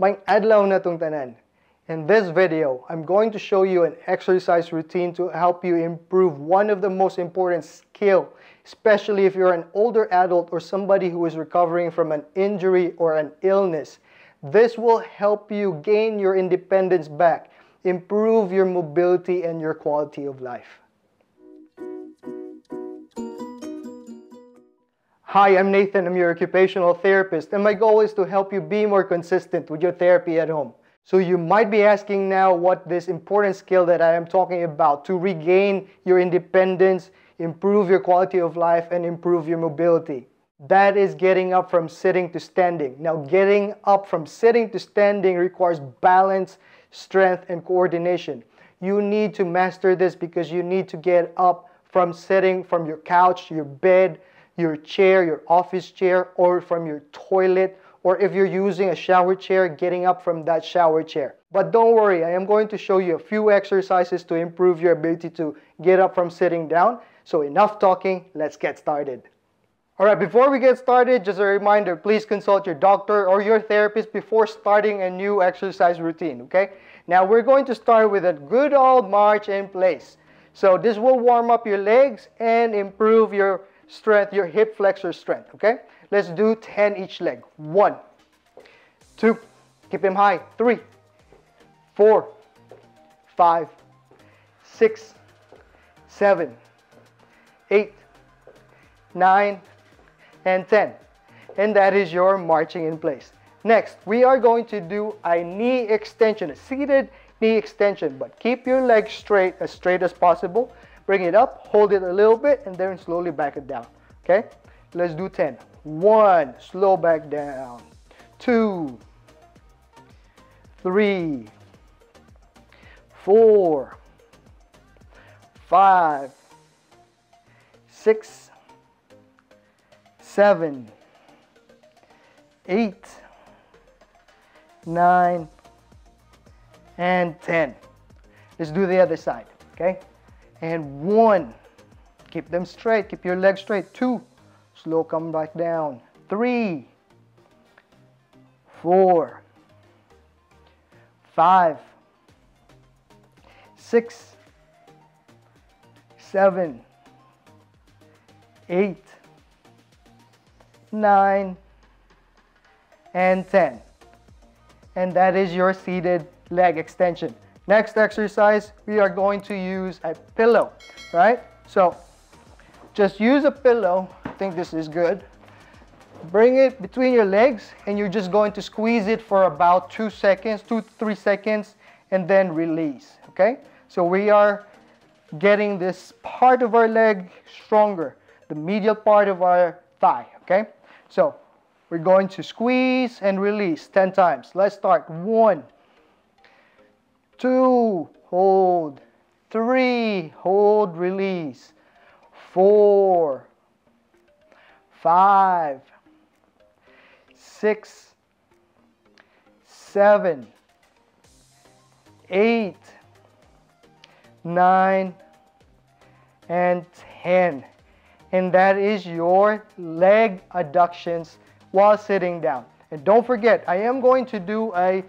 Maayong adlaw na tong tanan. In this video, I'm going to show you an exercise routine to help you improve one of the most important skills, especially if you're an older adult or somebody who is recovering from an injury or an illness. This will help you gain your independence back, improve your mobility and your quality of life. Hi, I'm Nathan. I'm your occupational therapist, and my goal is to help you be more consistent with your therapy at home. So you might be asking now what this important skill that I am talking about to regain your independence, improve your quality of life, and improve your mobility. That is getting up from sitting to standing. Now, getting up from sitting to standing requires balance, strength, and coordination. You need to master this because you need to get up from sitting from your couch, your bed, your chair, your office chair, or from your toilet, or if you're using a shower chair, getting up from that shower chair. But don't worry, I am going to show you a few exercises to improve your ability to get up from sitting down. So enough talking, let's get started. All right, before we get started, just a reminder, please consult your doctor or your therapist before starting a new exercise routine, okay? Now we're going to start with a good old march in place. So this will warm up your legs and improve your strength, your hip flexor strength, okay? Let's do 10 each leg. 1, 2, keep them high, 3, 4, 5, 6, 7, 8, 9, and 10. And that is your marching in place. Next, we are going to do a knee extension, a seated knee extension, but keep your legs straight as possible. Bring it up, hold it a little bit, and then slowly back it down, okay? Let's do 10. 1, slow back down. 2, 3, 4, 5, 6, 7, 8, 9, and 10. Let's do the other side, okay? And 1, keep them straight, keep your legs straight. 2, slow, come back down. 3, 4, 5, 6, 7, 8, 9, and 10. And that is your seated leg extension. Next exercise, we are going to use a pillow, right? So just use a pillow. I think this is good. Bring it between your legs and you're just going to squeeze it for about 2 seconds, 2 to 3 seconds, and then release, okay? So we are getting this part of our leg stronger, the medial part of our thigh, okay? So we're going to squeeze and release 10 times. Let's start. 1, 2, hold, 3, hold, release, 4, 5, 6, 7, 8, 9, and 10. And that is your leg adductions while sitting down. And don't forget, I am going to do an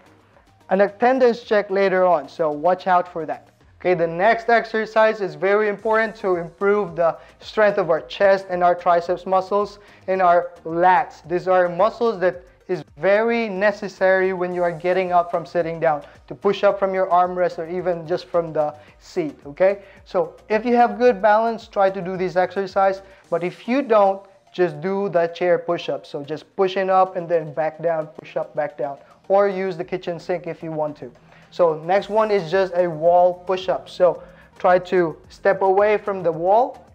attendance check later on, so watch out for that. Okay, the next exercise is very important to improve the strength of our chest and our triceps muscles and our lats. These are muscles that is very necessary when you are getting up from sitting down, to push up from your armrest or even just from the seat, okay? So if you have good balance, try to do this exercise, but if you don't, just do the chair push-up. So just pushing up and then back down, push up, back down, or use the kitchen sink if you want to. So next one is just a wall push-up. So try to step away from the wall,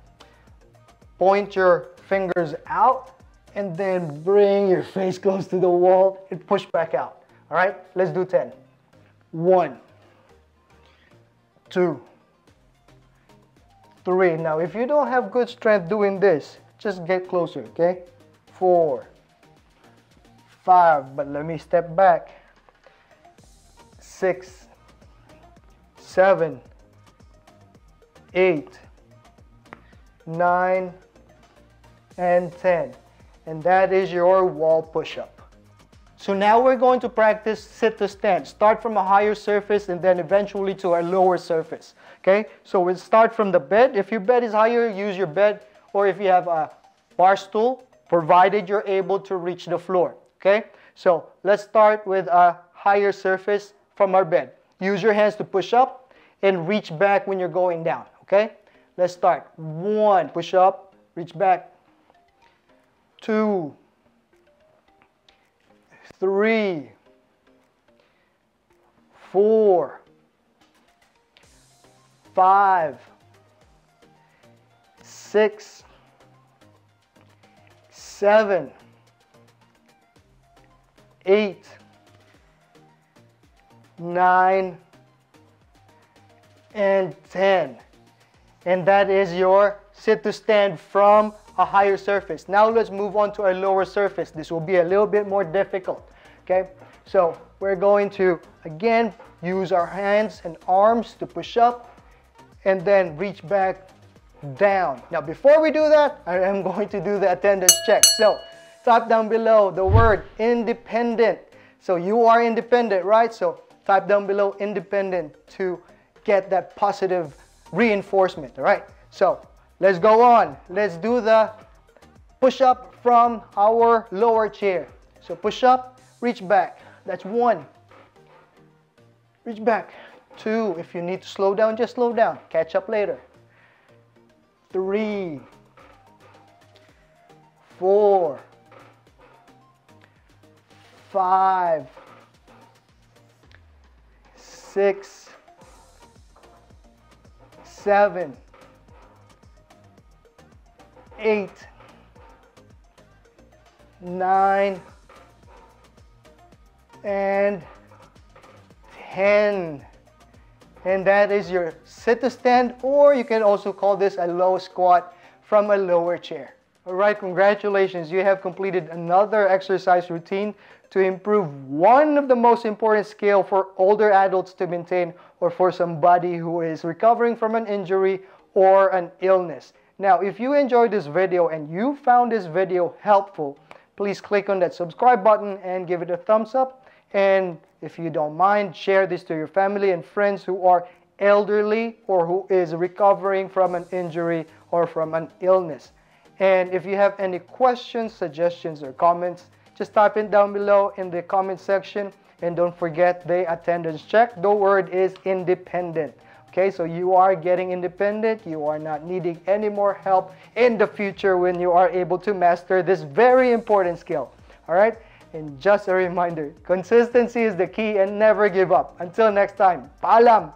point your fingers out, and then bring your face close to the wall and push back out. All right, let's do 10. 1, 2, 3. Now, if you don't have good strength doing this, just get closer, okay? 4, 5, but let me step back. 6, 7, 8, 9, and 10. And that is your wall push-up. So now we're going to practice sit to stand. Start from a higher surface and then eventually to a lower surface. Okay, so we'll start from the bed. If your bed is higher, use your bed, or if you have a bar stool, provided you're able to reach the floor. Okay, so let's start with a higher surface from our bed. Use your hands to push up and reach back when you're going down. Okay, let's start. One, push up, reach back. Two, 3, 4, 5, 6, 7, 8, 9, and 10. And that is your sit to stand from a higher surface. Now let's move on to a lower surface. This will be a little bit more difficult. Okay, so we're going to again use our hands and arms to push up and then reach back down. Now before we do that, I am going to do the attendance check. So type down below the word independent. So you are independent, right? So type down below independent to get that positive reinforcement. All right, so let's go on. Let's do the push up from our lower chair. So push up, reach back. That's one. Reach back. Two. If you need to slow down, just slow down. Catch up later. 3, 4, 5, 6, 7, 8, 9, and 10. And that is your sit to stand, or you can also call this a low squat from a lower chair. All right, congratulations. You have completed another exercise routine to improve one of the most important skills for older adults to maintain, or for somebody who is recovering from an injury or an illness. Now, if you enjoyed this video and you found this video helpful, please click on that subscribe button and give it a thumbs up. And if you don't mind, share this to your family and friends who are elderly or who is recovering from an injury or from an illness. And if you have any questions, suggestions, or comments, just type it down below in the comment section. And don't forget the attendance check. The word is independent. Okay, so you are getting independent. You are not needing any more help in the future when you are able to master this very important skill. All right, and just a reminder, consistency is the key and never give up. Until next time, paalam!